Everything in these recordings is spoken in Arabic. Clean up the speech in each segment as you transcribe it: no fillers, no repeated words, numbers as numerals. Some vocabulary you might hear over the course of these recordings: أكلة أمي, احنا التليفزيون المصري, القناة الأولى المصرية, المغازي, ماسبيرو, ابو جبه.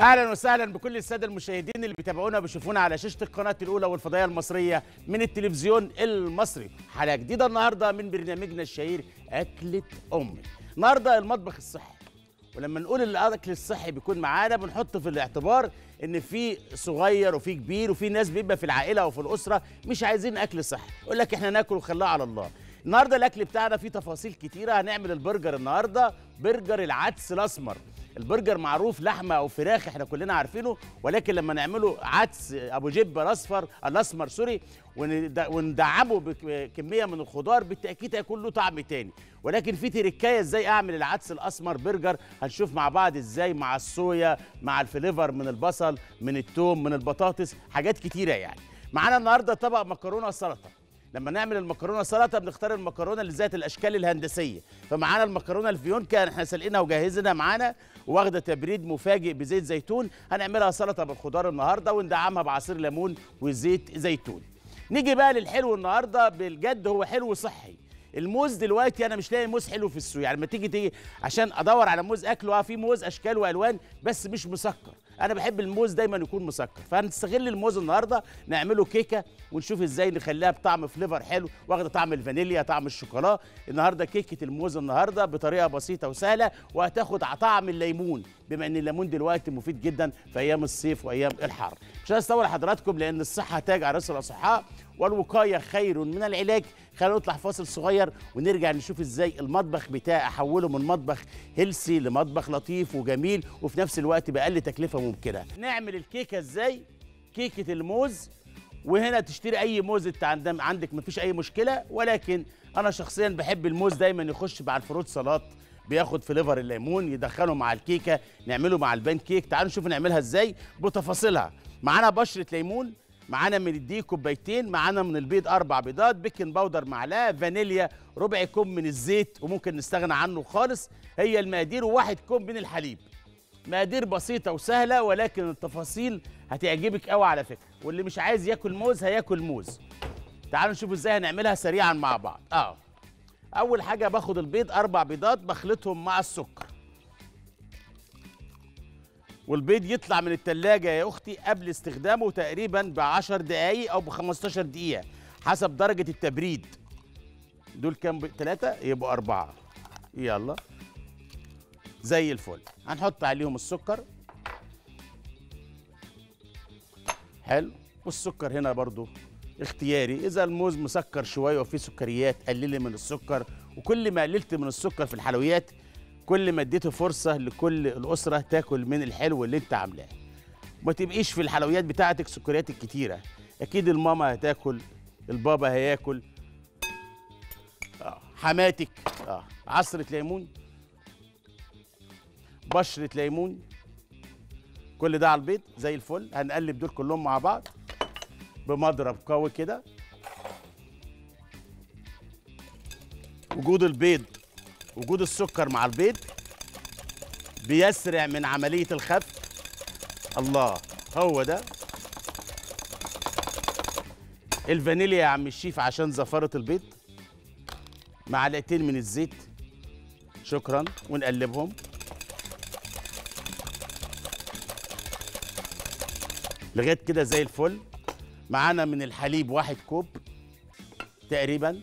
اهلا وسهلا بكل الساده المشاهدين اللي بيتابعونا وبيشوفونا على شاشه القناه الاولى والفضائيه المصريه من التلفزيون المصري. حلقه جديده النهارده من برنامجنا الشهير اكله امي. النهارده المطبخ الصحي، ولما نقول الاكل الصحي بيكون معانا بنحط في الاعتبار ان في صغير وفي كبير، وفي ناس بيبقى في العائله وفي الاسره مش عايزين اكل صحي، يقول لك احنا ناكل وخلاه على الله. النهارده الاكل بتاعنا فيه تفاصيل كتيره. هنعمل البرجر النهارده، برجر العدس الاسمر. البرجر معروف لحمه او فراخ، احنا كلنا عارفينه، ولكن لما نعمله عدس ابو جبه الاسمر سوري، وندعمه بكميه من الخضار، بالتاكيد هيكون له طعم تاني. ولكن في تركايه ازاي اعمل العدس الاسمر برجر، هنشوف مع بعض ازاي، مع الصويا، مع الفليفر من البصل، من الثوم، من البطاطس، حاجات كتيره يعني. معانا النهارده طبق مكرونه سلطه. لما نعمل المكرونه سلطه بنختار المكرونه اللي ذات الاشكال الهندسيه، فمعانا المكرونه الفيونكه احنا سالقينها وجاهزينها معانا، واخده تبريد مفاجئ بزيت زيتون. هنعملها سلطه بالخضار النهارده وندعمها بعصير ليمون وزيت زيتون. نيجي بقى للحلو النهارده، بالجد هو حلو صحي. الموز دلوقتي انا مش لاقي موز حلو في السوق، يعني لما تيجي عشان ادور على موز اكله، في موز اشكال والوان بس مش مسكر. انا بحب الموز دايما يكون مسكر، فهنستغل الموز النهارده نعمله كيكه، ونشوف ازاي نخليها بطعم فليفر حلو، واخده طعم الفانيليا، طعم الشوكولا. النهارده كيكه الموز النهارده بطريقه بسيطه وسهله، وهتاخد طعم الليمون، بما ان الليمون دلوقتي مفيد جدا في ايام الصيف وايام الحر. مش عايز اطول حضراتكم لان الصحه تاج عريس الاصحاء والوقايه خير من العلاج. خلينا نطلع فاصل صغير ونرجع نشوف ازاي المطبخ بتاعي احوله من مطبخ هيلسي لمطبخ لطيف وجميل، وفي نفس الوقت باقل تكلفه ممكنه. نعمل الكيكه ازاي؟ كيكه الموز، وهنا تشتري اي موز انت عندك مفيش اي مشكله، ولكن انا شخصيا بحب الموز دايما يخش مع الفروت سلطات، بياخد فليفر الليمون، يدخله مع الكيكه، نعمله مع البان كيك. تعالوا نشوف نعملها ازاي بتفاصيلها. معانا بشره ليمون، معانا من الدقيق كوبايتين، معانا من البيض 4 بيضات، بيكنج باودر معلقه، فانيليا، ربع كوب من الزيت وممكن نستغنى عنه خالص، هي المقادير، و1 كوب من الحليب. مقادير بسيطه وسهله، ولكن التفاصيل هتعجبك قوي على فكره، واللي مش عايز ياكل موز هياكل موز. تعالوا نشوف ازاي هنعملها سريعا مع بعض. اول حاجه باخد البيض 4 بيضات بخلطهم مع السكر، والبيض يطلع من التلاجة يا أختي قبل استخدامه تقريباً ب10 دقايق أو ب15 دقيقة حسب درجة التبريد. دول كام بيض؟ 3 يبقوا 4. يلا زي الفل. هنحط عليهم السكر. حلو. والسكر هنا برضو اختياري، إذا الموز مسكر شوية وفيه سكريات قللي من السكر، وكل ما قللت من السكر في الحلويات كل ما اديته فرصه لكل الاسره تاكل من الحلو اللي انت عاملاه. ما تبقيش في الحلويات بتاعتك سكريات كتيره، اكيد الماما هتاكل، البابا هياكل، حماتك. عصره ليمون، بشره ليمون، كل ده على البيض زي الفل. هنقلب دول كلهم مع بعض بمضرب قوي كده. وجود البيض، وجود السكر مع البيض بيسرع من عملية الخفق. الله، هو ده الفانيليا يا عم الشيف عشان زفرة البيض. 2 معلقة من الزيت، شكرا. ونقلبهم. لغاية كده زي الفل. معانا من الحليب 1 كوب تقريبا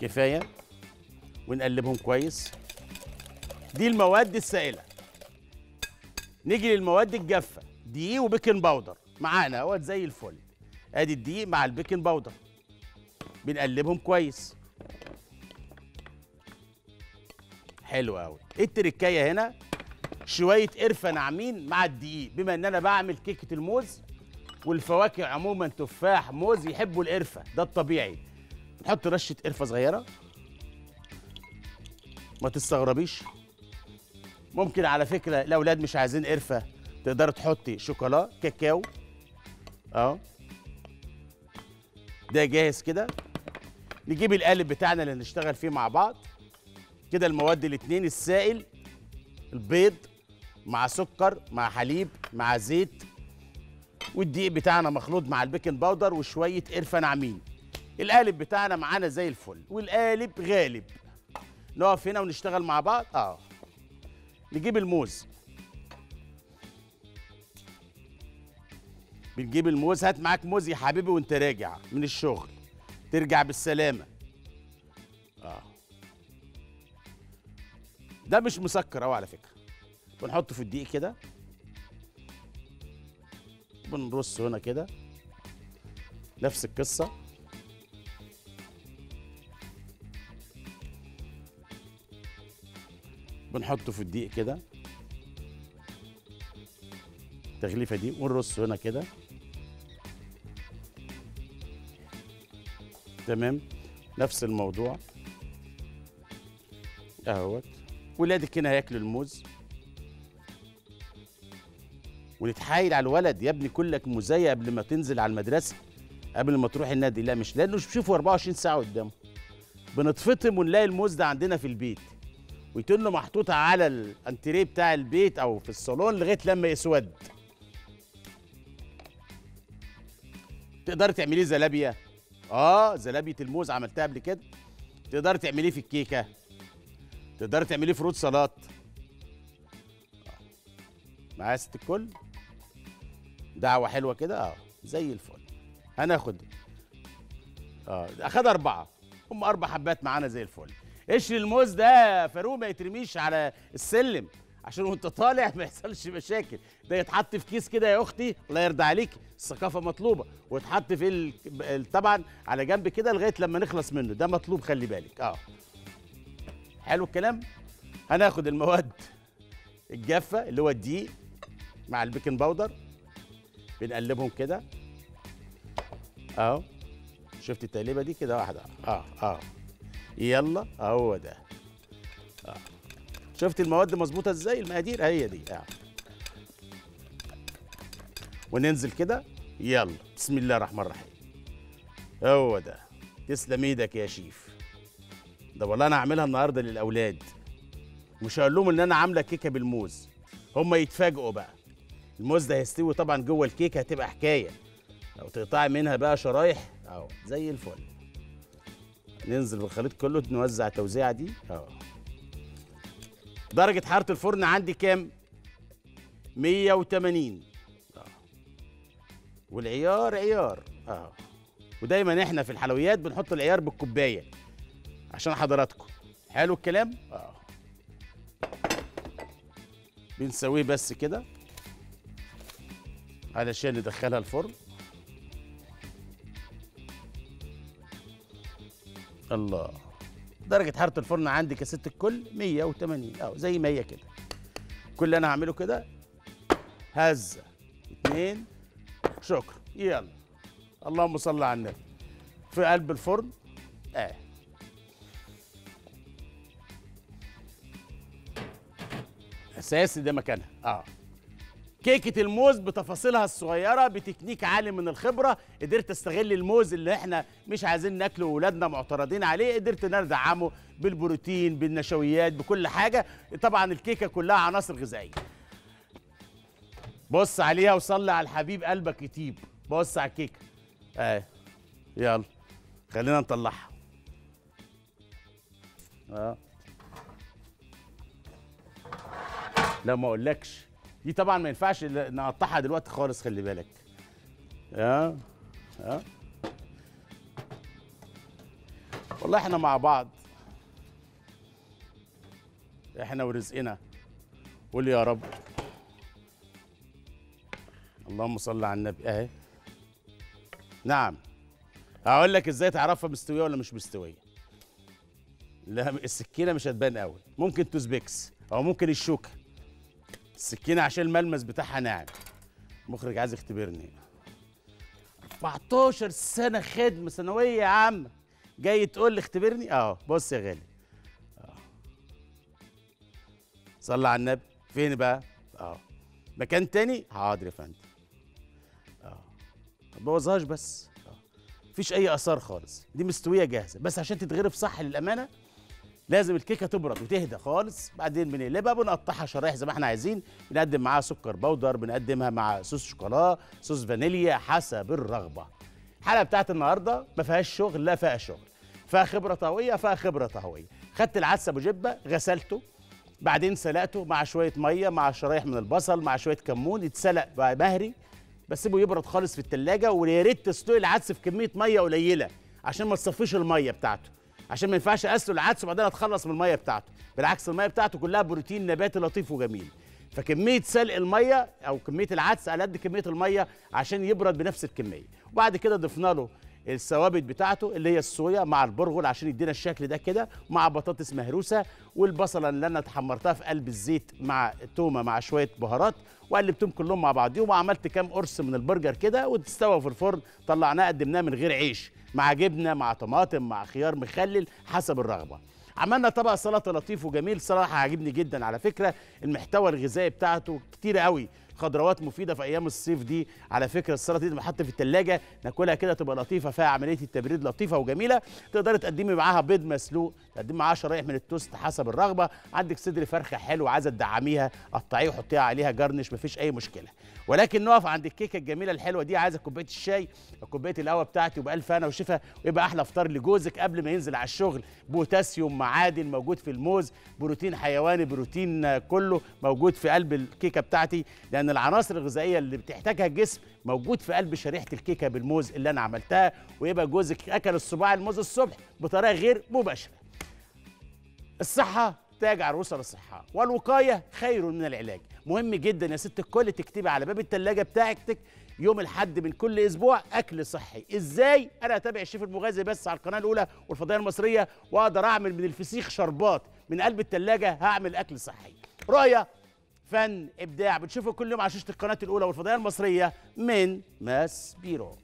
كفاية، ونقلبهم كويس. دي المواد السائلة. نيجي للمواد الجافة، دقيق وبيكنج باودر معانا اهوت زي الفل. ادي الدقيق مع البيكنج باودر، بنقلبهم كويس. حلو قوي. التركايه هنا شوية قرفة ناعمين مع الدقيق، بما ان انا بعمل كيكة الموز والفواكه عموما، تفاح، موز، يحبوا القرفة ده الطبيعي. نحط رشة قرفة صغيرة، ما تستغربيش. ممكن على فكرة الأولاد مش عايزين قرفة تقدري تحطي شوكولا، كاكاو. ده جاهز كده. نجيب القالب بتاعنا اللي هنشتغل فيه مع بعض كده. المواد الاتنين السائل، البيض مع سكر مع حليب مع زيت، والدقيق بتاعنا مخلوط مع البيكنج باودر وشوية قرفة ناعمين. القالب بتاعنا معانا زي الفل، والقالب غالب. نقف هنا ونشتغل مع بعض. نجيب الموز. بنجيب الموز، هات معاك موز يا حبيبي وانت راجع من الشغل، ترجع بالسلامة. ده مش مسكر اهو على فكرة. بنحطه في الدقيق كده، بنرصه هنا كده، نفس القصة. بنحطه في الدقيق كده التغليفة دي، ونرصه هنا كده. تمام، نفس الموضوع اهوت. ولادك هنا هياكلوا الموز، ونتحايل على الولد: يا ابني كلك موزية قبل ما تنزل على المدرسة، قبل ما تروح النادي. لا، مش لانه بيشوفه 24 ساعة قدامه. بنتفطم ونلاقي الموز ده عندنا في البيت، ويتنه محطوط على الانتريه بتاع البيت او في الصالون لغايه لما يسود. تقدري تعمليه زلابيه، زلابيه الموز عملتها قبل كده. تقدري تعمليه في الكيكه، تقدري تعمليه فروت سلطه. معايا ست الكل؟ دعوه حلوه كده، زي الفل. هناخد اخد 4، هم 4 حبات معانا زي الفل. اشري الموز ده فاروق، ما يترميش على السلم عشان وانت طالع ما يحصلش مشاكل. ده يتحط في كيس كده يا اختي، الله يرضى عليكي، الثقافه مطلوبه. ويتحط في طبعا على جنب كده لغايه لما نخلص منه، ده مطلوب، خلي بالك. حلو الكلام. هناخد المواد الجافه اللي هو الدقيق مع البيكنج باودر، بنقلبهم كده اهو. شفت التقليبه دي كده واحده؟ يلا اهو ده. شفت المواد مظبوطه ازاي؟ المقادير هي دي. وننزل كده، يلا بسم الله الرحمن الرحيم. هو ده. تسلم ايدك يا شيف. ده والله انا هعملها النهارده للاولاد، مش هقول لهم ان انا عامله كيكه بالموز، هم يتفاجئوا بقى. الموز ده هيستوي طبعا جوه الكيكه، هتبقى حكايه. لو تقطعي منها بقى شرايح اهو زي الفل. ننزل بالخليط كله، نوزع التوزيعه دي اهو. درجه حراره الفرن عندي كام؟ 180. والعيار عيار اهو. ودايما احنا في الحلويات بنحط العيار بالكوبايه عشان حضراتكم. حلو الكلام. بنسويه بس كده علشان ندخلها الفرن. الله، درجة حرارة الفرن عندي يا ست الكل 180 زي ما هي كده. كل اللي أنا هعمله كده هزة 2، شكرا. يلا اللهم صل على النبي. في قلب الفرن اهي. أساسي ده مكانها. كيكة الموز بتفاصيلها الصغيرة، بتكنيك عالي من الخبرة. قدرت استغل الموز اللي احنا مش عايزين ناكله وولادنا معترضين عليه، قدرت ان انا ادعمه بالبروتين، بالنشويات، بكل حاجة. طبعا الكيكة كلها عناصر غذائية. بص عليها وصلي على الحبيب قلبك يطيب. بص على الكيكة اهي. يلا خلينا نطلعها. لا ما اقولكش، دي طبعا ما ينفعش نقطعها دلوقتي خالص، خلي بالك. والله احنا مع بعض، احنا ورزقنا. قول يا رب، اللهم صل على النبي. اهي. نعم، هقول لك ازاي تعرفها مستويه ولا مش مستويه. لا السكينه مش هتبان قوي، ممكن توزبيكس او ممكن الشوكه. السكينة عشان الملمس بتاعها ناعم. المخرج عايز يختبرني. 14 سنة خدمة ثانوية يا عم، جاي تقول لي اختبرني؟ بص يا غالي. صلى على النبي. فين بقى؟ مكان تاني؟ حاضر يا فندم. ما تبوظهاش بس. مفيش أي آثار خالص، دي مستوية جاهزة، بس عشان تتغرف صح للأمانة لازم الكيكه تبرد وتهدى خالص. بعدين بنقلبها، بنقطعها شرايح زي ما احنا عايزين، بنقدم معاها سكر بودر، بنقدمها مع صوص شوكولا، صوص فانيليا، حسب الرغبه. الحلقه بتاعت النهارده ما فيهاش شغل، لا فيها شغل، فيها خبره طهويه، خدت العدس ابو جبه، غسلته، بعدين سلقته مع شويه ميه مع شرايح من البصل مع شويه كمون، يتسلق بقى مهري، بسيبه يبرد خالص في التلاجة. ويا ريت تسلقي العدس في كميه ميه قليله عشان ما تصفيش الميه بتاعته، عشان ما ينفعش اسلق العدس وبعدين اتخلص من الميه بتاعته، بالعكس الميه بتاعته كلها بروتين نباتي لطيف وجميل. فكميه سلق الميه او كميه العدس على قد كميه الميه عشان يبرد بنفس الكميه. وبعد كده ضفنا له الثوابت بتاعته اللي هي الصويا مع البرغل عشان يدينا الشكل ده كده، مع بطاطس مهروسه والبصله اللي انا اتحمرتها في قلب الزيت مع التومه مع شويه بهارات، وقلبتهم كلهم مع بعضهم وعملت كام قرص من البرجر كده وتستوى في الفرن. طلعناه قدمناه من غير عيش، مع جبنه مع طماطم مع خيار مخلل حسب الرغبه. عملنا طبق سلطه لطيف وجميل صراحه عاجبني جدا على فكره، المحتوى الغذائي بتاعته كتير قوي، خضروات مفيده في ايام الصيف دي على فكره. السلطه دي بنحطها في الثلاجه ناكلها كده تبقى لطيفه، فيها عمليه التبريد لطيفه وجميله. تقدري تقدمي معاها بيض مسلوق، تقدمي معاها شرايح من التوست حسب الرغبه. عندك صدر فرخه حلو عايزه تدعميها قطعيه وحطيها عليها جرنش، مفيش اي مشكله. ولكن نقف عند الكيكه الجميله الحلوه دي، عايزه كوبايه الشاي كوبايه القهوه بتاعتي وبالف هنا وشفا، ويبقى احلى فطار لجوزك قبل ما ينزل على الشغل. بوتاسيوم معادن موجود في الموز، بروتين حيواني، بروتين كله موجود في قلب الكيكه بتاعتي، لأن العناصر الغذائية اللي بتحتاجها الجسم موجود في قلب شريحة الكيكة بالموز اللي أنا عملتها. ويبقى جوزك أكل الصباع الموز الصبح بطريقة غير مباشرة. الصحة تاج عروسة للصحة، والوقاية خير من العلاج. مهم جدا يا ست الكل تكتبي على باب التلاجة بتاعتك يوم الحد من كل اسبوع اكل صحي. ازاي انا اتابع الشيف المغازي بس على القناه الاولى والفضائيه المصريه واقدر اعمل من الفسيخ شربات من قلب التلاجة؟ هعمل اكل صحي، رؤيه، فن، ابداع، بتشوفوا كل يوم على شاشه القناه الاولى والفضائيه المصريه من ماسبيرو.